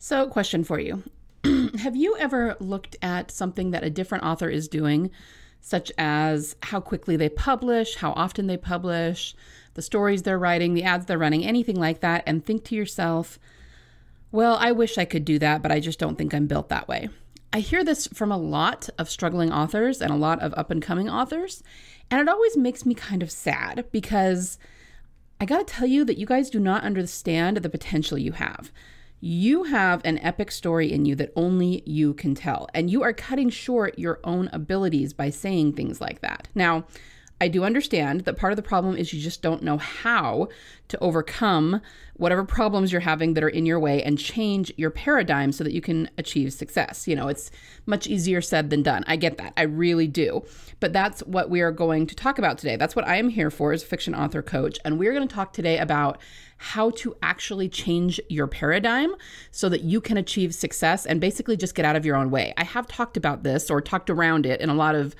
So, question for you. Have you ever looked at something that a different author is doing, such as how quickly they publish, how often they publish, the stories they're writing, the ads they're running, anything like that, and think to yourself, well, I wish I could do that, but I just don't think I'm built that way? I hear this from a lot of struggling authors and a lot of up-and-coming authors, and it always makes me kind of sad, because I gotta tell you that you guys do not understand the potential you have. You have an epic story in you that only you can tell, and you are cutting short your own abilities by saying things like that. Now, I do understand that part of the problem is you just don't know how to overcome whatever problems you're having that are in your way and change your paradigm so that you can achieve success. You know, it's much easier said than done. I get that. I really do. But that's what we are going to talk about today. That's what I am here for, as a fiction author coach. And we're going to talk today about how to actually change your paradigm so that you can achieve success and basically just get out of your own way. I have talked about this, or talked around it, in a lot of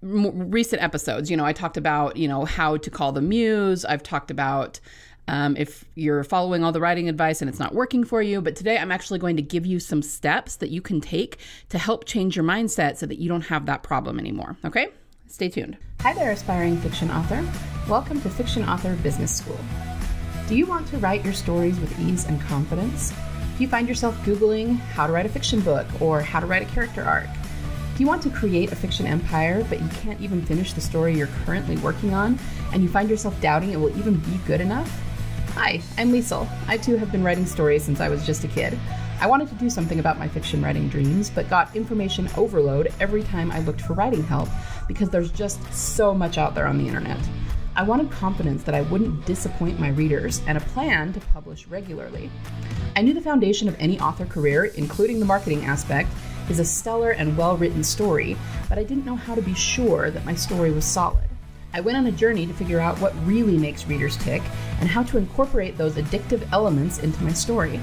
recent episodes. You know, I talked about, you know, how to call the muse. I've talked about if you're following all the writing advice and it's not working for you. But today I'm actually going to give you some steps that you can take to help change your mindset so that you don't have that problem anymore. Okay, stay tuned. Hi there, aspiring fiction author. Welcome to Fiction Author Business School. Do you want to write your stories with ease and confidence? Do you find yourself Googling how to write a fiction book or how to write a character arc? Do you want to create a fiction empire, but you can't even finish the story you're currently working on, and you find yourself doubting it will even be good enough? Hi, I'm Liesl. I too have been writing stories since I was just a kid. I wanted to do something about my fiction writing dreams, but got information overload every time I looked for writing help, because there's just so much out there on the internet. I wanted confidence that I wouldn't disappoint my readers, and a plan to publish regularly. I knew the foundation of any author career, including the marketing aspect, is a stellar and well-written story, but I didn't know how to be sure that my story was solid. I went on a journey to figure out what really makes readers tick and how to incorporate those addictive elements into my story.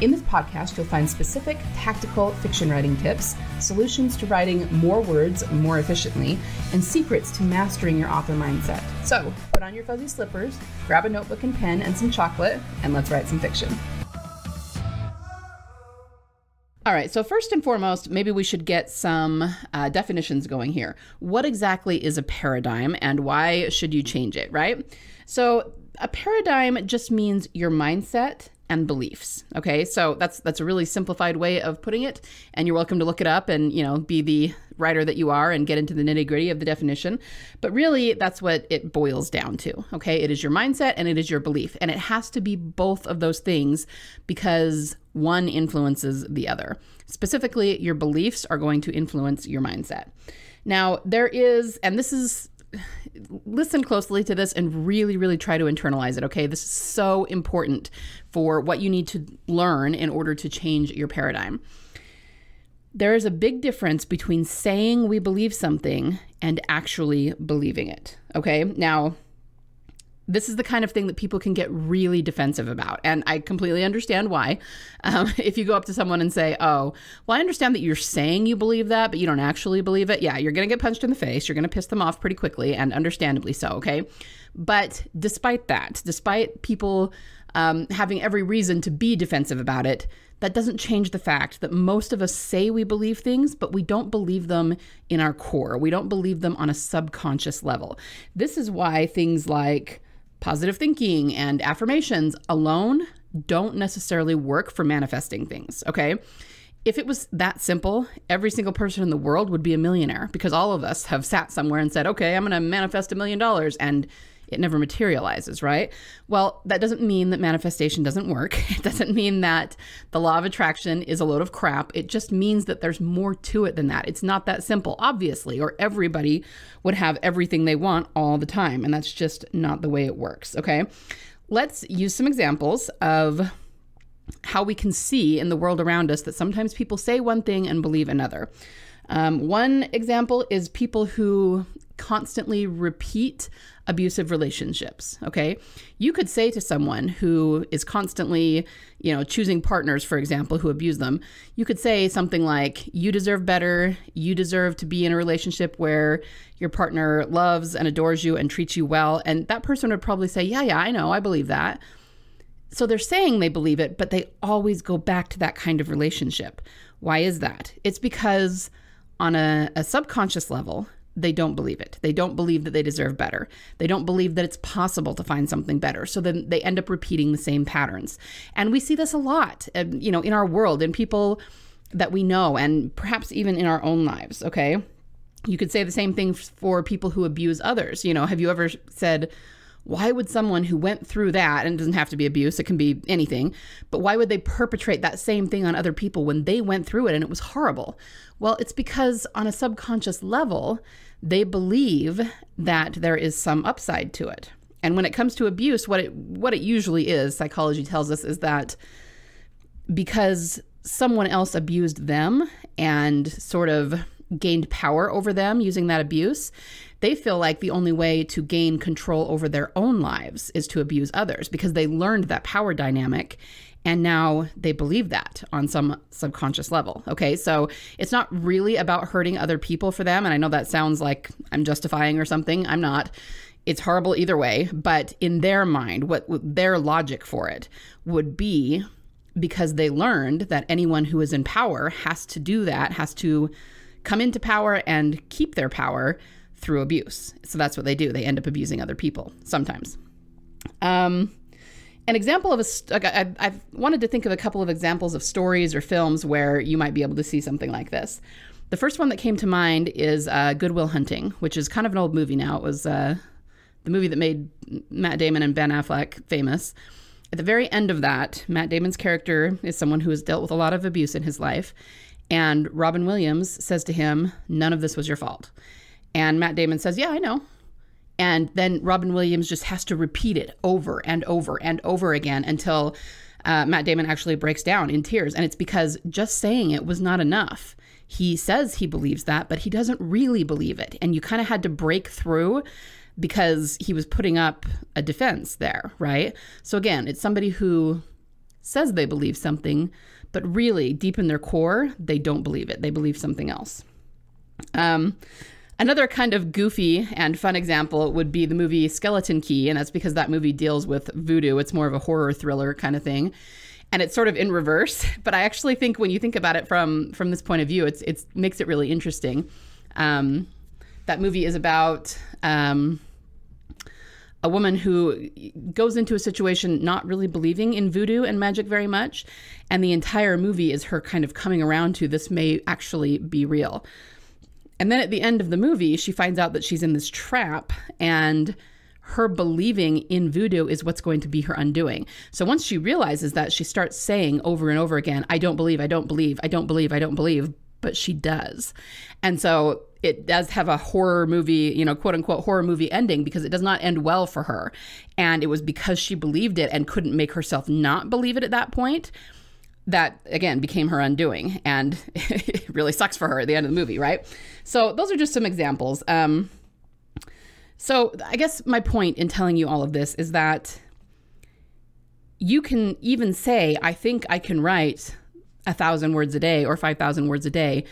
In this podcast, you'll find specific tactical fiction writing tips, solutions to writing more words more efficiently, and secrets to mastering your author mindset. So put on your fuzzy slippers, grab a notebook and pen and some chocolate, and let's write some fiction. All right, so first and foremost, maybe we should get some definitions going here. What exactly is a paradigm, and why should you change it, right? So a paradigm just means your mindset and beliefs, okay? So that's a really simplified way of putting it, and you're welcome to look it up and, you know, be the writer that you are and get into the nitty-gritty of the definition. But really, that's what it boils down to, okay? It is your mindset and it is your belief, and it has to be both of those things, because one influences the other. Specifically, your beliefs are going to influence your mindset. Now, there is, and this is, listen closely to this and really, really try to internalize it, okay? This is so important for what you need to learn in order to change your paradigm. There is a big difference between saying we believe something and actually believing it, okay? Now, this is the kind of thing that people can get really defensive about, and I completely understand why. If you go up to someone and say, oh, well, I understand that you're saying you believe that, but you don't actually believe it. Yeah, you're going to get punched in the face. You're going to piss them off pretty quickly, and understandably so, okay? But despite that, despite people having every reason to be defensive about it, that doesn't change the fact that most of us say we believe things, but we don't believe them in our core. We don't believe them on a subconscious level. This is why things like positive thinking and affirmations alone don't necessarily work for manifesting things, okay? If it was that simple, every single person in the world would be a millionaire, because all of us have sat somewhere and said, okay, I'm gonna manifest $1 million, and it never materializes, right? Well, that doesn't mean that manifestation doesn't work. It doesn't mean that the law of attraction is a load of crap. It just means that there's more to it than that. It's not that simple, obviously, or everybody would have everything they want all the time, and that's just not the way it works, okay? Let's use some examples of how we can see in the world around us that sometimes people say one thing and believe another. One example is people who constantly repeat abusive relationships, okay? You could say to someone who is constantly, you know, choosing partners, for example, who abuse them, you could say something like, you deserve better, you deserve to be in a relationship where your partner loves and adores you and treats you well, and that person would probably say, yeah, I know, I believe that. So they're saying they believe it, but they always go back to that kind of relationship. Why is that? It's because on a subconscious level, they don't believe it. They don't believe that they deserve better. They don't believe that it's possible to find something better. So then they end up repeating the same patterns. And we see this a lot, you know, in our world, in people that we know, and perhaps even in our own lives, okay? You could say the same thing for people who abuse others. You know, have you ever said, why would someone who went through that, and it doesn't have to be abuse, it can be anything, but why would they perpetrate that same thing on other people when they went through it and it was horrible? Well, it's because on a subconscious level, they believe that there is some upside to it. And when it comes to abuse, what it usually is, psychology tells us, is that because someone else abused them and sort of gained power over them using that abuse, they feel like the only way to gain control over their own lives is to abuse others, because they learned that power dynamic and now they believe that on some subconscious level, okay? So it's not really about hurting other people for them, and I know that sounds like I'm justifying or something. I'm not. It's horrible either way, but in their mind, what their logic for it would be, because they learned that anyone who is in power has to do that, has to come into power and keep their power through abuse. So that's what they do. They end up abusing other people sometimes. An example of I've wanted to think of a couple of examples of stories or films where you might be able to see something like this. The first one that came to mind is Good Will Hunting, which is kind of an old movie now. It was the movie that made Matt Damon and Ben Affleck famous. At the very end of that, Matt Damon's character is someone who has dealt with a lot of abuse in his life. And Robin Williams says to him, none of this was your fault. And Matt Damon says, yeah, I know. And then Robin Williams just has to repeat it over and over and over again until Matt Damon actually breaks down in tears. And it's because just saying it was not enough. He says he believes that, but he doesn't really believe it. And you kind of had to break through because he was putting up a defense there, right? So again, it's somebody who says they believe something, but really deep in their core, they don't believe it. They believe something else. Another kind of goofy and fun example would be the movie Skeleton Key, and that's because that movie deals with voodoo. It's more of a horror thriller kind of thing, and it's sort of in reverse. But I actually think when you think about it from this point of view, it makes it really interesting. That movie is about a woman who goes into a situation not really believing in voodoo and magic very much, and the entire movie is her kind of coming around to this may actually be real. And then at the end of the movie, she finds out that she's in this trap, and her believing in voodoo is what's going to be her undoing. So once she realizes that, she starts saying over and over again, I don't believe, I don't believe, I don't believe, I don't believe, but she does. And so it does have a horror movie, you know, quote unquote horror movie ending, because it does not end well for her. And it was because she believed it and couldn't make herself not believe it at that point, that again became her undoing, and it really sucks for her at the end of the movie, right? So those are just some examples. So I guess my point in telling you all of this is that you can even say, I think I can write 1,000 words a day or 5,000 words a day,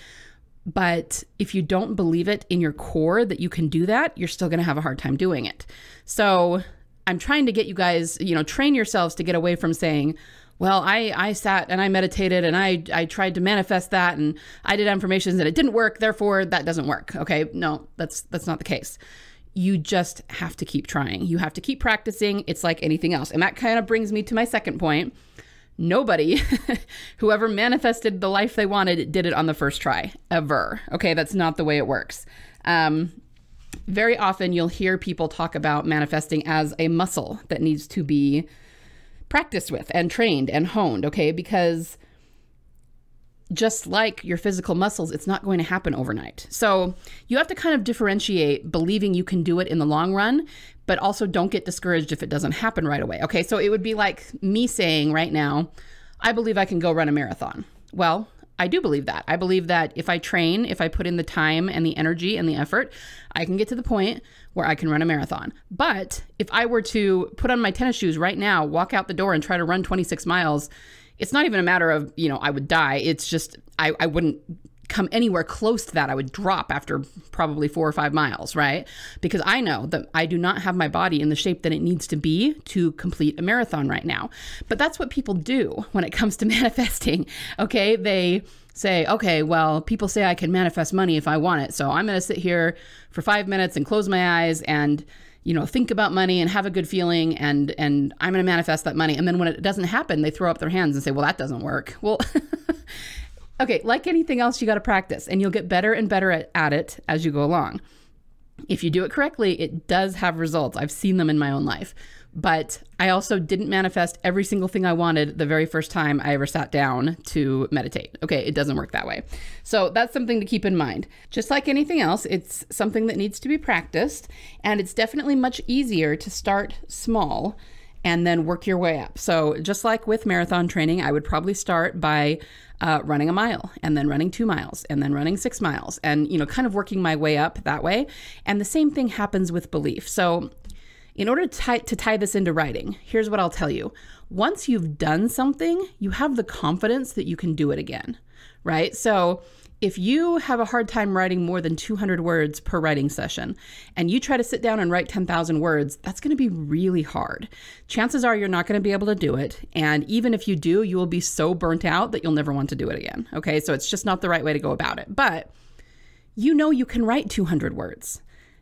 but if you don't believe it in your core that you can do that, you're still gonna have a hard time doing it. So I'm trying to get you guys, you know, train yourselves to get away from saying, well, I sat and I meditated and I tried to manifest that and I did affirmations and it didn't work, therefore that doesn't work, okay? No, that's not the case. You just have to keep trying. You have to keep practicing. It's like anything else. And that kind of brings me to my second point. Nobody, whoever manifested the life they wanted, did it on the first try, ever, okay? That's not the way it works. Very often you'll hear people talk about manifesting as a muscle that needs to be practiced with and trained and honed, okay? Because just like your physical muscles, it's not going to happen overnight. So you have to kind of differentiate believing you can do it in the long run, but also don't get discouraged if it doesn't happen right away, okay? So it would be like me saying right now, I believe I can go run a marathon. Well, I do believe that. I believe that if I train, if I put in the time and the energy and the effort, I can get to the point where I can run a marathon. But if I were to put on my tennis shoes right now, walk out the door and try to run 26 miles, it's not even a matter of, you know, I would die. It's just, I wouldn't come anywhere close to that, I would drop after probably 4 or 5 miles, right? Because I know that I do not have my body in the shape that it needs to be to complete a marathon right now. But that's what people do when it comes to manifesting, okay? They say, okay, well, people say I can manifest money if I want it, so I'm gonna sit here for 5 minutes and close my eyes and, you know, think about money and have a good feeling, and I'm gonna manifest that money. And then when it doesn't happen, they throw up their hands and say, well, that doesn't work. Well, okay, like anything else, you got to practice, and you'll get better and better at it as you go along. If you do it correctly, it does have results. I've seen them in my own life. But I also didn't manifest every single thing I wanted the very first time I ever sat down to meditate. Okay, it doesn't work that way. So that's something to keep in mind. Just like anything else, it's something that needs to be practiced, and it's definitely much easier to start small and then work your way up. So just like with marathon training, I would probably start by running a mile, and then running 2 miles, and then running 6 miles, and, you know, kind of working my way up that way. And the same thing happens with belief. So in order to tie this into writing, here's what I'll tell you. Once you've done something, you have the confidence that you can do it again, right? So if you have a hard time writing more than 200 words per writing session, and you try to sit down and write 10,000 words, that's going to be really hard. Chances are you're not going to be able to do it. And even if you do, you will be so burnt out that you'll never want to do it again. Okay, so it's just not the right way to go about it. But you know you can write 200 words.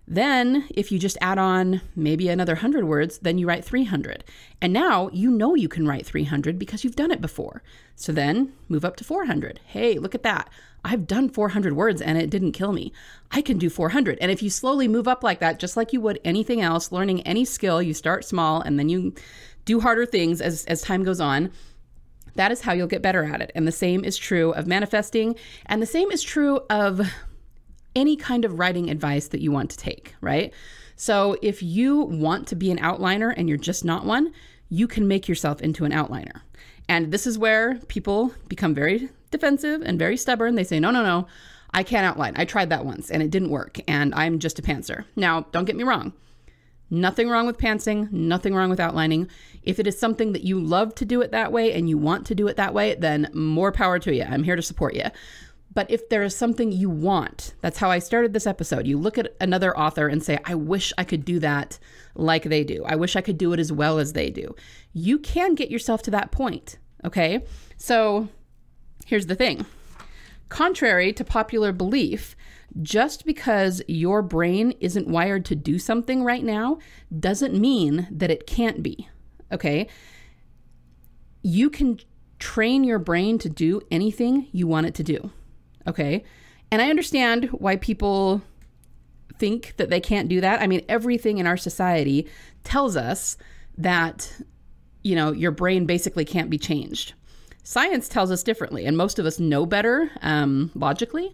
Then if you just add on maybe another 100 words, then you write 300. And now you know you can write 300 because you've done it before. So then move up to 400. Hey, look at that. I've done 400 words and it didn't kill me. I can do 400. And if you slowly move up like that, just like you would anything else, learning any skill, you start small and then you do harder things as time goes on. That is how you'll get better at it. And the same is true of manifesting. And the same is true of any kind of writing advice that you want to take, right? So if you want to be an outliner and you're just not one, you can make yourself into an outliner. And this is where people become very defensive and very stubborn. They say, no, no, no, I can't outline. I tried that once and it didn't work and I'm just a pantser. Now, don't get me wrong. Nothing wrong with pantsing, nothing wrong with outlining. If it is something that you love to do it that way and you want to do it that way, then more power to you. I'm here to support you. But if there is something you want, that's how I started this episode. You look at another author and say, I wish I could do that like they do. I wish I could do it as well as they do. You can get yourself to that point, okay? So here's the thing. Contrary to popular belief, just because your brain isn't wired to do something right now doesn't mean that it can't be, okay? You can train your brain to do anything you want it to do. Okay. And I understand why people think that they can't do that. I mean, everything in our society tells us that, you know, your brain basically can't be changed. Science tells us differently, and most of us know better logically,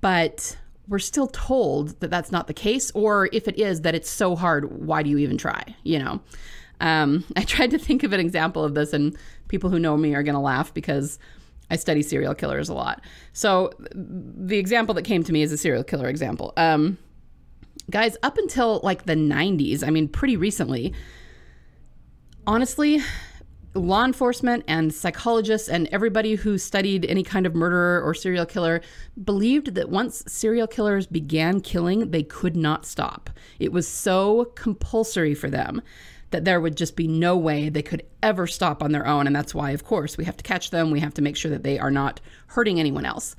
but we're still told that that's not the case. Or if it is, that it's so hard, why do you even try, you know? I tried to think of an example of this, and people who know me are going to laugh because I study serial killers a lot. So the example that came to me is a serial killer example. Guys, up until like the 90s, I mean, pretty recently, honestly, law enforcement and psychologists and everybody who studied any kind of murderer or serial killer believed that once serial killers began killing, they could not stop. It was so compulsory for them that there would just be no way they could ever stop on their own. And that's why, of course, we have to catch them. We have to make sure that they are not hurting anyone else.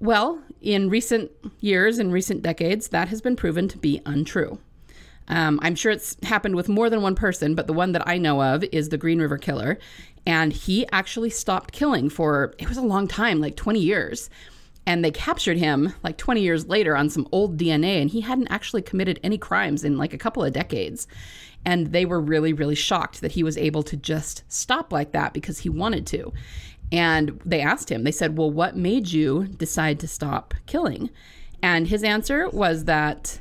Well, in recent years, in recent decades, that has been proven to be untrue. I'm sure it's happened with more than one person, but the one that I know of is the Green River Killer. And he actually stopped killing for, it was a long time, like 20 years. And they captured him like 20 years later on some old DNA, and he hadn't actually committed any crimes in like a couple of decades. And they were really, really shocked that he was able to just stop like that because he wanted to. And they asked him, they said, well, what made you decide to stop killing? And his answer was that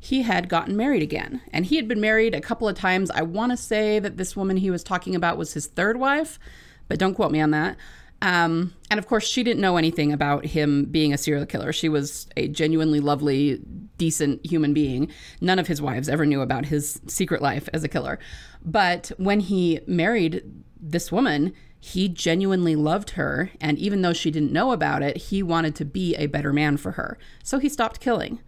he had gotten married again. And he had been married a couple of times. I want to say that this woman he was talking about was his third wife, but don't quote me on that. And of course, she didn't know anything about him being a serial killer. She was a genuinely lovely, decent human being. None of his wives ever knew about his secret life as a killer. But when he married this woman, He genuinely loved her, and even though she didn't know about it, he wanted to be a better man for her. So he stopped killing.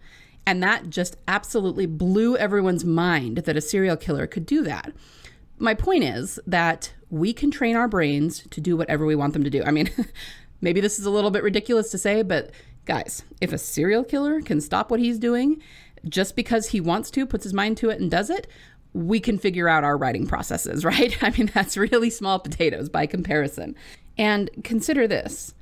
And that just absolutely blew everyone's mind that a serial killer could do that. My point is that we can train our brains to do whatever we want them to do. I mean, maybe this is a little bit ridiculous to say, but guys, if a serial killer can stop what he's doing just because he wants to, puts his mind to it and does it, we can figure out our writing processes, right? I mean, that's really small potatoes by comparison. And consider this.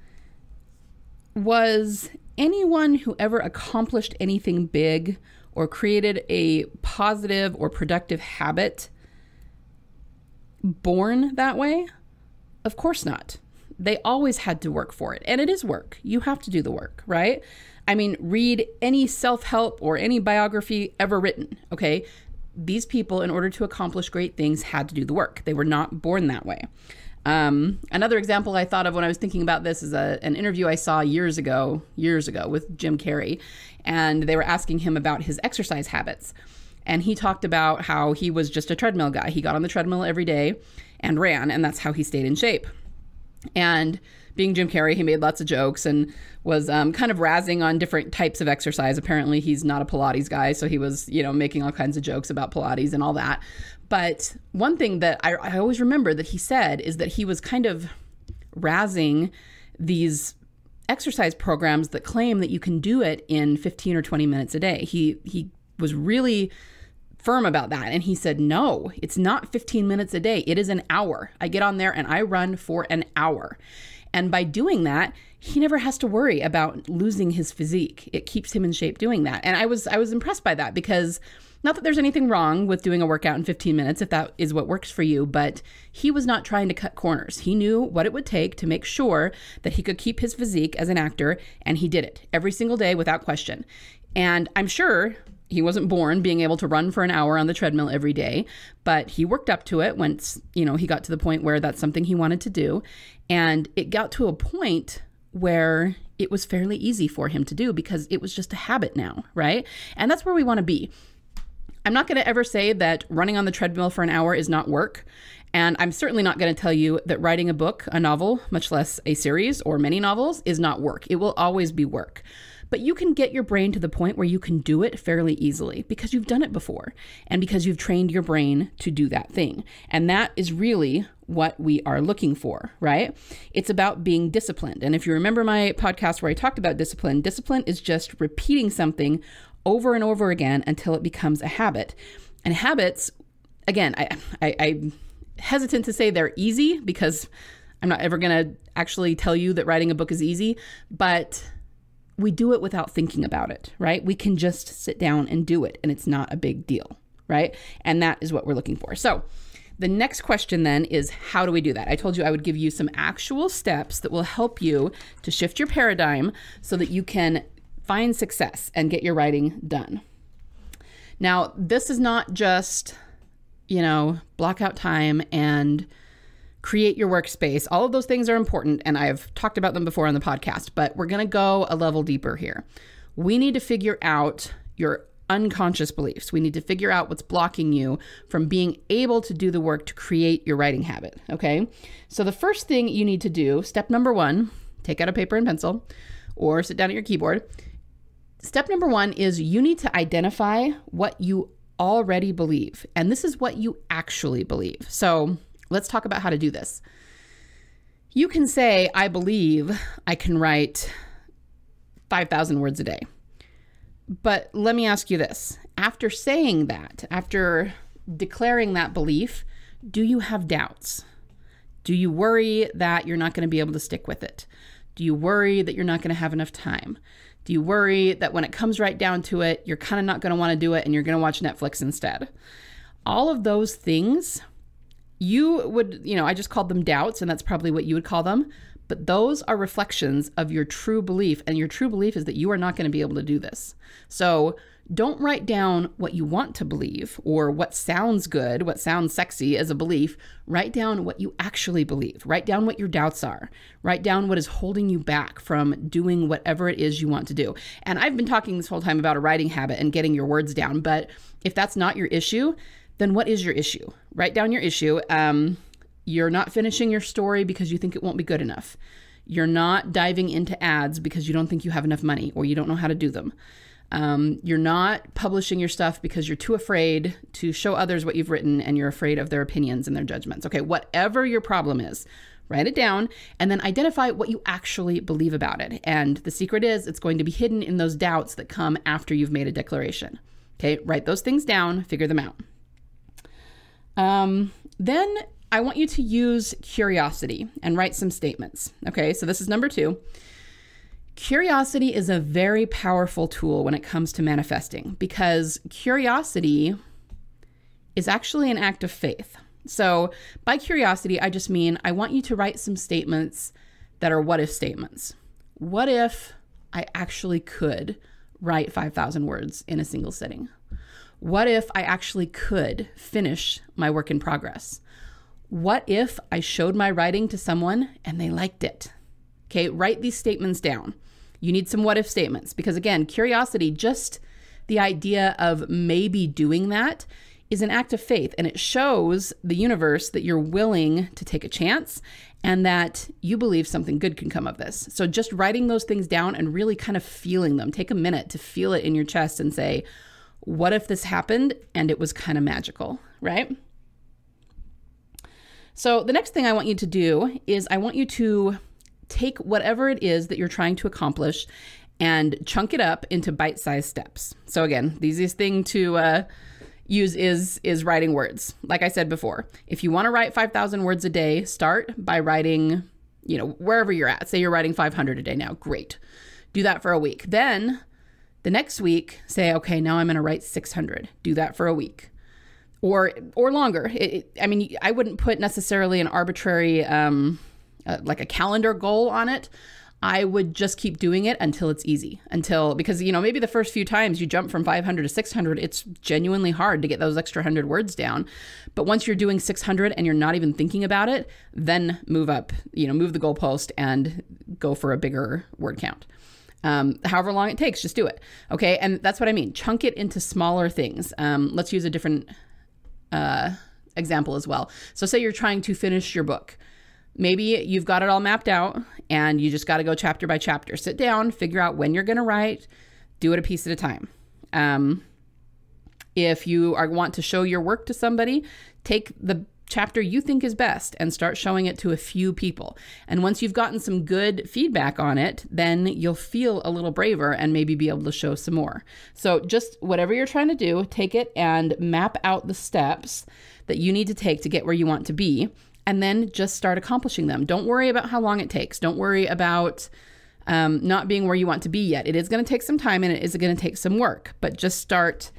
Was anyone who ever accomplished anything big or created a positive or productive habit born that way? Of course not. They always had to work for it. And it is work. You have to do the work, right? I mean, read any self-help or any biography ever written, okay? These people, in order to accomplish great things, had to do the work. They were not born that way. Another example I thought of when I was thinking about this is an interview I saw years ago with Jim Carrey, and they were asking him about his exercise habits. And he talked about how he was just a treadmill guy. He got on the treadmill every day and ran, and that's how he stayed in shape. And being Jim Carrey, he made lots of jokes and was kind of razzing on different types of exercise. Apparently, he's not a Pilates guy, so he was, you know, making all kinds of jokes about Pilates and all that. But one thing that I always remember that he said is that he was kind of razzing these exercise programs that claim that you can do it in 15 or 20 minutes a day. He was really firm about that. And he said, no, it's not 15 minutes a day. It is an hour. I get on there and I run for an hour. And by doing that, he never has to worry about losing his physique. It keeps him in shape doing that. And I was impressed by that, because not that there's anything wrong with doing a workout in 15 minutes if that is what works for you, but he was not trying to cut corners. He knew what it would take to make sure that he could keep his physique as an actor, and he did it every single day without question. And I'm sure he wasn't born being able to run for an hour on the treadmill every day, but he worked up to it once, you know, he got to the point where that's something he wanted to do. And it got to a point where it was fairly easy for him to do because it was just a habit now, right? And that's where we want to be. I'm not going to ever say that running on the treadmill for an hour is not work. And I'm certainly not going to tell you that writing a book, a novel, much less a series or many novels, is not work. It will always be work. But you can get your brain to the point where you can do it fairly easily because you've done it before and because you've trained your brain to do that thing. And that is really what we are looking for, right? It's about being disciplined. And if you remember my podcast where I talked about discipline, discipline is just repeating something over and over again until it becomes a habit. And habits, again, I'm hesitant to say they're easy because I'm not ever going to actually tell you that writing a book is easy, but we do it without thinking about it, right? We can just sit down and do it, and it's not a big deal, right? And that is what we're looking for. So the next question then is, how do we do that? I told you I would give you some actual steps that will help you to shift your paradigm so that you can find success and get your writing done. Now, this is not just, you know, block out time and create your workspace. All of those things are important, and I've talked about them before on the podcast, but we're going to go a level deeper here. We need to figure out your unconscious beliefs. We need to figure out what's blocking you from being able to do the work to create your writing habit, okay? So the first thing you need to do, step number one, take out a paper and pencil or sit down at your keyboard. Step number one is you need to identify what you already believe, and this is what you actually believe. So let's talk about how to do this. You can say, I believe I can write 5,000 words a day. But let me ask you this. After saying that, after declaring that belief, do you have doubts? Do you worry that you're not going to be able to stick with it? Do you worry that you're not going to have enough time? Do you worry that when it comes right down to it, you're kind of not going to want to do it and you're going to watch Netflix instead? All of those things, you would, you know, I just called them doubts, and that's probably what you would call them. But those are reflections of your true belief, and your true belief is that you are not going to be able to do this. So don't write down what you want to believe or what sounds good, what sounds sexy as a belief. Write down what you actually believe. Write down what your doubts are. Write down what is holding you back from doing whatever it is you want to do. And I've been talking this whole time about a writing habit and getting your words down, but if that's not your issue, then what is your issue? Write down your issue. You're not finishing your story because you think it won't be good enough. You're not diving into ads because you don't think you have enough money or you don't know how to do them. You're not publishing your stuff because you're too afraid to show others what you've written and you're afraid of their opinions and their judgments. Okay, whatever your problem is, write it down and then identify what you actually believe about it. And the secret is it's going to be hidden in those doubts that come after you've made a declaration. Okay, write those things down, figure them out. Then I want you to use curiosity and write some statements. Okay, so this is number two. Curiosity is a very powerful tool when it comes to manifesting because curiosity is actually an act of faith. So by curiosity, I just mean I want you to write some statements that are what if statements. What if I actually could write 5,000 words in a single sitting? What if I actually could finish my work in progress? What if I showed my writing to someone and they liked it? Okay, write these statements down. You need some what if statements because again, curiosity, just the idea of maybe doing that is an act of faith and it shows the universe that you're willing to take a chance and that you believe something good can come of this. So just writing those things down and really kind of feeling them. Take a minute to feel it in your chest and say, what if this happened and it was kind of magical, right? So the next thing I want you to do is I want you to take whatever it is that you're trying to accomplish and chunk it up into bite-sized steps. So again, the easiest thing to use is writing words. Like I said before, if you want to write 5,000 words a day, start by writing, you know, wherever you're at. Say you're writing 500 a day now. Great. Do that for a week. Then the next week, say, okay, now I'm going to write 600. Do that for a week. Or longer. I mean, I wouldn't put necessarily an arbitrary, like a calendar goal on it. I would just keep doing it until it's easy, because, you know, maybe the first few times you jump from 500 to 600, it's genuinely hard to get those extra 100 words down. But once you're doing 600 and you're not even thinking about it, then move up, you know, move the goalpost and go for a bigger word count. However long it takes, just do it. Okay. And that's what I mean. Chunk it into smaller things. Let's use a different example as well. So say you're trying to finish your book. Maybe you've got it all mapped out and you just got to go chapter by chapter. Sit down, figure out when you're going to write, do it a piece at a time. If you want to show your work to somebody, take the chapter you think is best and start showing it to a few people. And once you've gotten some good feedback on it, then you'll feel a little braver and maybe be able to show some more. So just whatever you're trying to do, take it and map out the steps that you need to take to get where you want to be. And then just start accomplishing them. Don't worry about how long it takes. Don't worry about not being where you want to be yet. It is going to take some time and it is going to take some work, but just start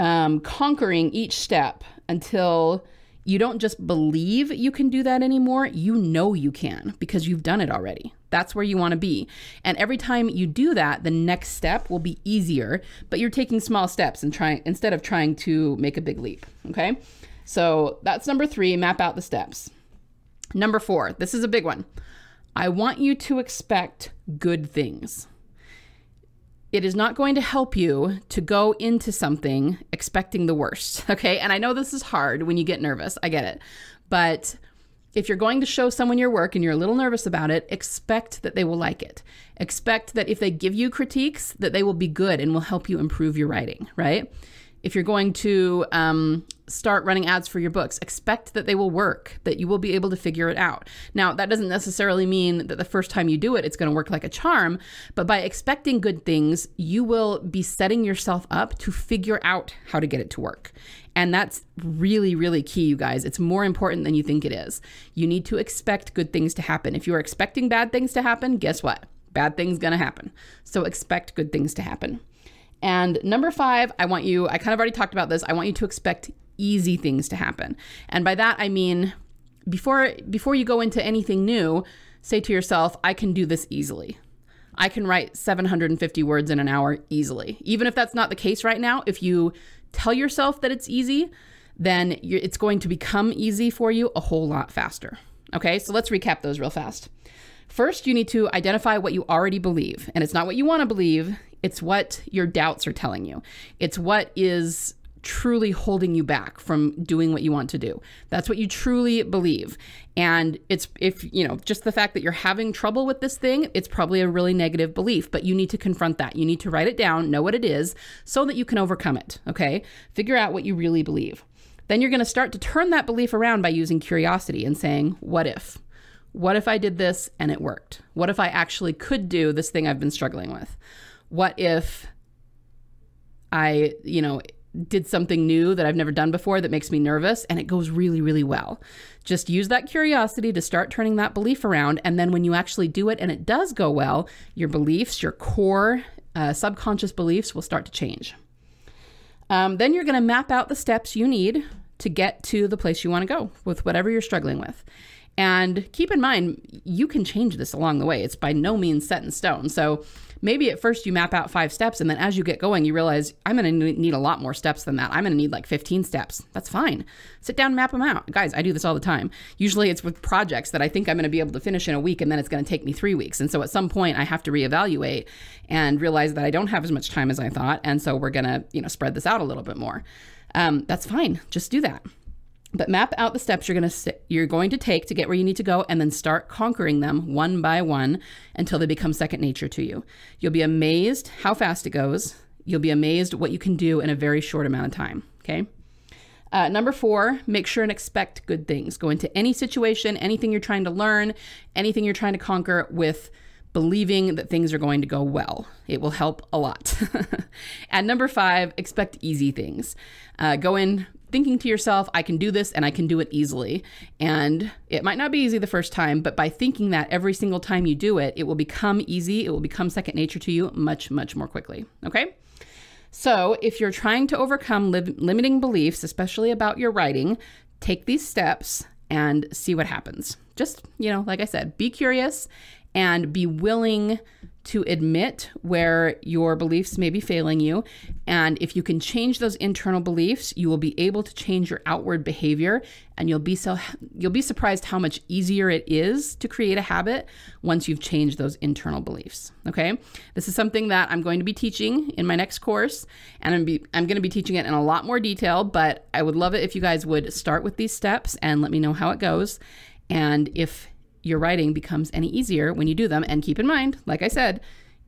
conquering each step until you don't just believe you can do that anymore. You know you can because you've done it already. That's where you want to be. And every time you do that, the next step will be easier, but you're taking small steps and instead of trying to make a big leap, okay? So that's number three, map out the steps. Number four, this is a big one. I want you to expect good things. It is not going to help you to go into something expecting the worst, okay? And I know this is hard when you get nervous, I get it. But if you're going to show someone your work and you're a little nervous about it, expect that they will like it. Expect that if they give you critiques, that they will be good and will help you improve your writing, right? If you're going to start running ads for your books, expect that they will work, that you will be able to figure it out. Now, that doesn't necessarily mean that the first time you do it, it's going to work like a charm, but by expecting good things, you will be setting yourself up to figure out how to get it to work. And that's really, really key, you guys. It's more important than you think it is. You need to expect good things to happen. If you are expecting bad things to happen, guess what? Bad things going to happen. So expect good things to happen. And number five, I kind of already talked about this. I want you to expect easy things to happen. And by that, I mean, before you go into anything new, say to yourself, I can do this easily. I can write 750 words in an hour easily. Even if that's not the case right now, if you tell yourself that it's easy, then it's going to become easy for you a whole lot faster. Okay, so let's recap those real fast. First, you need to identify what you already believe. And it's not what you want to believe. It's what your doubts are telling you. It's what is truly holding you back from doing what you want to do. That's what you truly believe. And it's, if you know, just the fact that you're having trouble with this thing, it's probably a really negative belief, but you need to confront that. You need to write it down, know what it is, so that you can overcome it, okay? Figure out what you really believe. Then you're gonna start to turn that belief around by using curiosity and saying, what if? What if I did this and it worked? What if I actually could do this thing I've been struggling with? What if I, you know, did something new that I've never done before that makes me nervous and it goes really, really well? Just use that curiosity to start turning that belief around. And then when you actually do it and it does go well, your beliefs, your core subconscious beliefs will start to change. Then you're going to map out the steps you need to get to the place you want to go with whatever you're struggling with. And keep in mind, you can change this along the way. It's by no means set in stone. So maybe at first you map out 5 steps, and then as you get going, you realize, I'm going to need a lot more steps than that. I'm going to need like 15 steps. That's fine. Sit down and map them out. Guys, I do this all the time. Usually it's with projects that I think I'm going to be able to finish in a week, and then it's going to take me 3 weeks. And so at some point I have to reevaluate and realize that I don't have as much time as I thought. And so we're going to, you know, spread this out a little bit more. That's fine. Just do that. But map out the steps you're going to take to get where you need to go, and then start conquering them one by one until they become second nature to you. You'll be amazed how fast it goes. You'll be amazed what you can do in a very short amount of time, okay? Number 4, make sure and expect good things. Go into any situation, anything you're trying to learn, anything you're trying to conquer, with believing that things are going to go well. It will help a lot. And number 5, expect easy things. Go in thinking to yourself, I can do this and I can do it easily. And it might not be easy the first time, but by thinking that every single time you do it, it will become easy. It will become second nature to you much, much more quickly, okay? So if you're trying to overcome limiting beliefs, especially about your writing, take these steps and see what happens. Just, you know, like I said, be curious and be willing to admit where your beliefs may be failing you. And if you can change those internal beliefs, you will be able to change your outward behavior, and you'll be surprised how much easier it is to create a habit once you've changed those internal beliefs, okay? This is something that I'm going to be teaching in my next course, and I'm gonna be teaching it in a lot more detail, but I would love it if you guys would start with these steps and let me know how it goes, and if your writing becomes any easier when you do them. And keep in mind, like I said,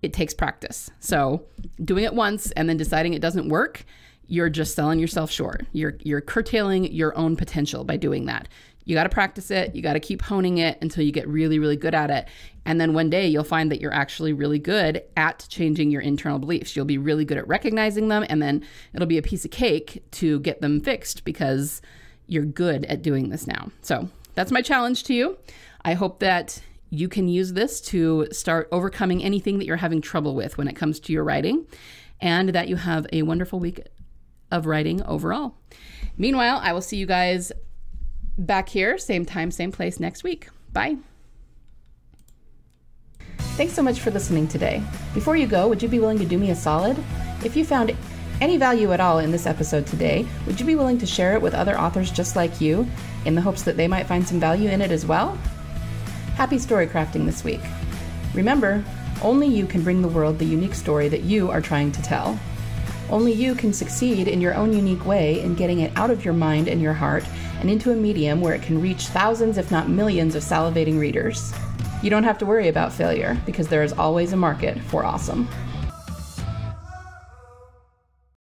it takes practice. So doing it once and then deciding it doesn't work, you're just selling yourself short. You're curtailing your own potential by doing that. You got to practice it. You got to keep honing it until you get really, really good at it. And then one day you'll find that you're actually really good at changing your internal beliefs. You'll be really good at recognizing them, and then it'll be a piece of cake to get them fixed because you're good at doing this now. So that's my challenge to you. I hope that you can use this to start overcoming anything that you're having trouble with when it comes to your writing, and that you have a wonderful week of writing overall. Meanwhile, I will see you guys back here, same time, same place next week. Bye. Thanks so much for listening today. Before you go, would you be willing to do me a solid? If you found any value at all in this episode today, would you be willing to share it with other authors just like you, in the hopes that they might find some value in it as well? Happy story crafting this week. Remember, only you can bring the world the unique story that you are trying to tell. Only you can succeed in your own unique way in getting it out of your mind and your heart and into a medium where it can reach thousands, if not millions, of salivating readers. You don't have to worry about failure, because there is always a market for awesome.